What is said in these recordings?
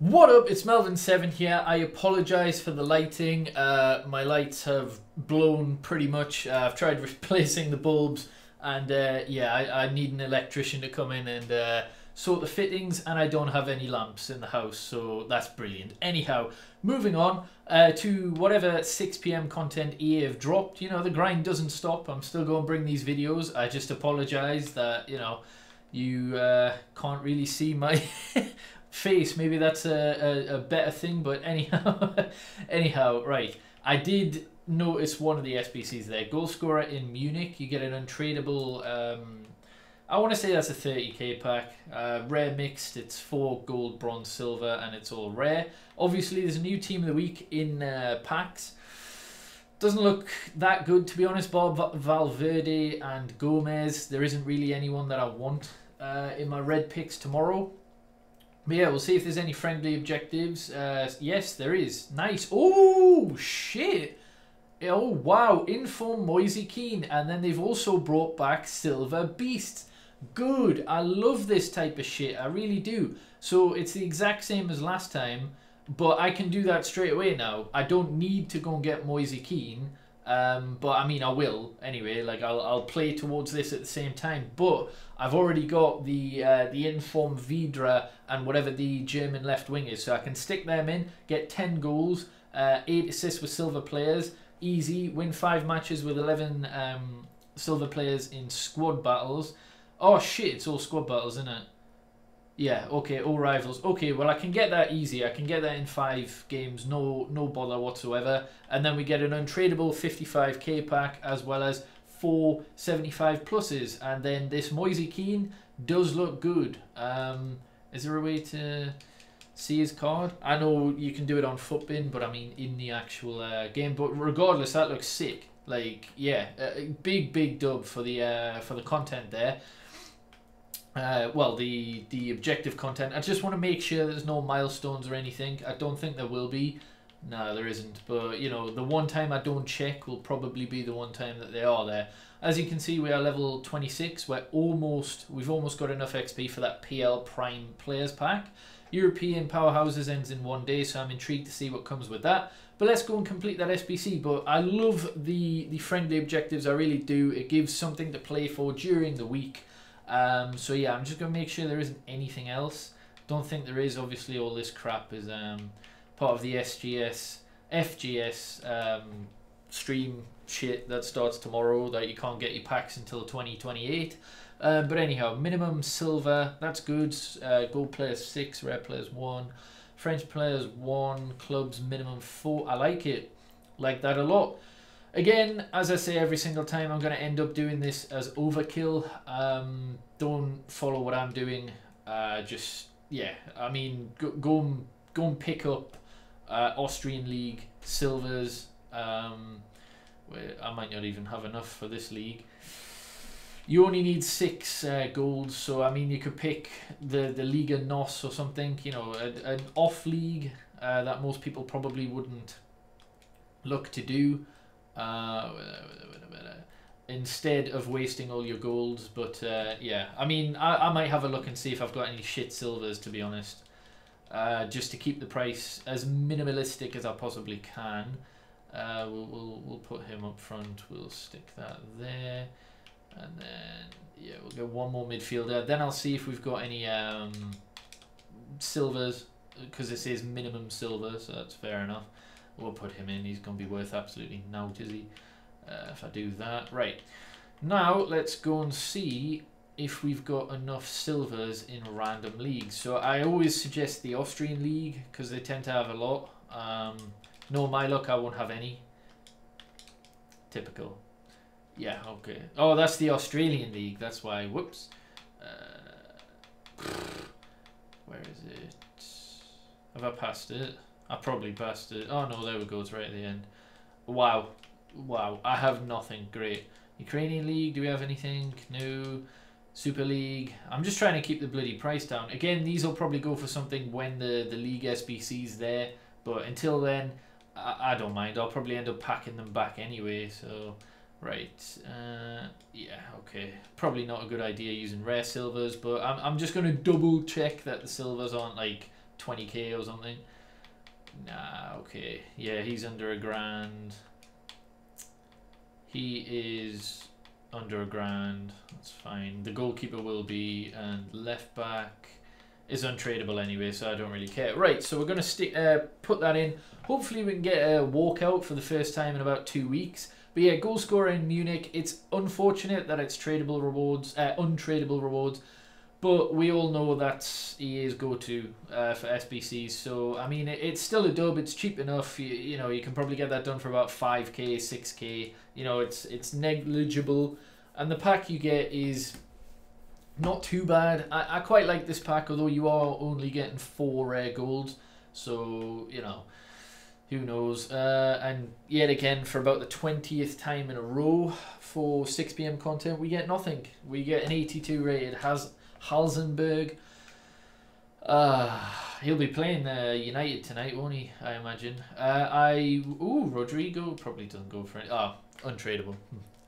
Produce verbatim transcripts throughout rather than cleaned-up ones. What up, it's Melvin seven here. I apologize for the lighting. Uh, my lights have blown pretty much. Uh, I've tried replacing the bulbs and uh, yeah, I, I need an electrician to come in and uh, sort the fittings, and I don't have any lamps in the house, so that's brilliant. Anyhow, moving on uh, to whatever six p m content E A have dropped. You know, the grind doesn't stop. I'm still going to bring these videos. I just apologize that, you know, you uh, can't really see my... face. Maybe that's a, a, a better thing, but anyhow anyhow right, I did notice one of the S B Cs there, GOALSCORER in Munich. You get an untradeable, um I want to say that's a thirty K pack, uh rare mixed. It's four gold, bronze, silver, and it's all rare. Obviously there's a new team of the week in uh packs. Doesn't look that good, to be honest. Bob Valverde and Gomez. There isn't really anyone that I want uh in my red picks tomorrow. But yeah, we'll see if there's any friendly objectives. Uh, yes, there is. Nice. Oh, shit. Oh, wow. Inform Moise Kean. And then they've also brought back Silver Beasts. Good. I love this type of shit. I really do. So it's the exact same as last time, but I can do that straight away now. I don't need to go and get Moise Kean. Um, but I mean, I will anyway. Like I'll, I'll play towards this at the same time. But I've already got the uh, the inform Vidra and whatever the German left wing is, so I can stick them in, get ten goals, uh, eight assists with silver players, easy. Win five matches with eleven um, silver players in squad battles. Oh shit, it's all squad battles, isn't it? Yeah. Okay, all rivals. Okay, well I can get that easy. I can get that in five games, no no bother whatsoever. And then we get an untradeable fifty-five K pack as well as four seventy-five pluses. And then this Moise Kean does look good. Um, is there a way to see his card? I know you can do it on footbin, but I mean in the actual uh, game. But regardless, that looks sick. Like yeah, uh, big big dub for the uh, for the content there. Uh, well, the the objective content. I just want to make sure there's no milestones or anything. I don't think there will be. No, there isn't. But, you know, the one time I don't check will probably be the one time that they are there. As you can see, we are level twenty-six. We're almost, we've almost got enough X P for that P L Prime Players Pack. European Powerhouses ends in one day, so I'm intrigued to see what comes with that. But let's go and complete that S B C. But I love the, the friendly objectives. I really do. It gives something to play for during the week. Um, so yeah, I'm just going to make sure there isn't anything else. Don't think there is. Obviously all this crap is um, part of the S G S, F G S um, stream shit that starts tomorrow, that you can't get your packs until twenty twenty-eight. Uh, but anyhow, minimum silver, that's good. Uh, gold players six, rare players one, French players one, clubs minimum four. I like it, like that a lot. Again, as I say every single time, I'm going to end up doing this as overkill. Um, don't follow what I'm doing. Uh, just, yeah, I mean, go, go, and, go and pick up uh, Austrian League Silvers. Um, I might not even have enough for this league. You only need six uh, golds, so, I mean, you could pick the, the Liga N O S or something, you know, a, an off league uh, that most people probably wouldn't look to do. Uh, instead of wasting all your golds. But uh, yeah, I mean, I, I might have a look and see if I've got any shit silvers, to be honest, uh, just to keep the price as minimalistic as I possibly can. Uh, we'll, we'll, we'll put him up front, we'll stick that there, and then yeah, we'll go one more midfielder, then I'll see if we've got any um, silvers, because this is minimum silver, so that's fair enough. We'll put him in. He's going to be worth absolutely naught, is he? Uh, if I do that. Right. Now, let's go and see if we've got enough silvers in random leagues. So, I always suggest the Austrian League, because they tend to have a lot. Um, no, my luck, I won't have any. Typical. Yeah, okay. Oh, that's the Australian League. That's why. Whoops. Uh, where is it? Have I passed it? I probably passed it. Oh no, there we go, it's right at the end. Wow. Wow, I have nothing. Great. Ukrainian League, do we have anything? No. Super League. I'm just trying to keep the bloody price down. Again, these will probably go for something when the, the League S B C's there. But until then, I, I don't mind. I'll probably end up packing them back anyway. So, right. Uh, yeah, okay. Probably not a good idea using rare silvers. But I'm, I'm just going to double check that the silvers aren't like... twenty K or something. Nah, okay. Yeah, he's under a grand. He is under a grand. That's fine. The goalkeeper will be, and left back is untradeable anyway, so I don't really care. Right, so we're going to stick, uh, put that in. Hopefully we can get a walkout for the first time in about two weeks. But yeah, goalscorer in Munich. It's unfortunate that it's tradable rewards, uh, untradeable rewards. But we all know that's E A's go-to uh, for S B Cs. So, I mean, it, it's still a dub. It's cheap enough. You, you know, you can probably get that done for about five K, six K. You know, it's it's negligible. And the pack you get is not too bad. I, I quite like this pack, although you are only getting four rare golds. So, you know, who knows. Uh, and yet again, for about the twentieth time in a row, for six P M content, we get nothing. We get an eighty-two rated has Halsenberg. Uh, he'll be playing uh, United tonight, won't he? I imagine. Uh, I ooh, Rodrigo probably doesn't go for it. Ah, oh, untradeable,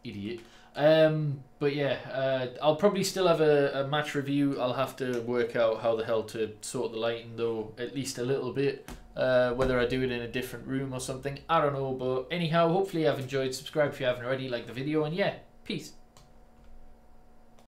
idiot. Um, but yeah, uh, I'll probably still have a, a match review. I'll have to work out how the hell to sort the lighting though, at least a little bit. Uh, whether I do it in a different room or something, I don't know. But anyhow, hopefully I've enjoyed. Subscribe if you haven't already, like the video, and yeah, peace.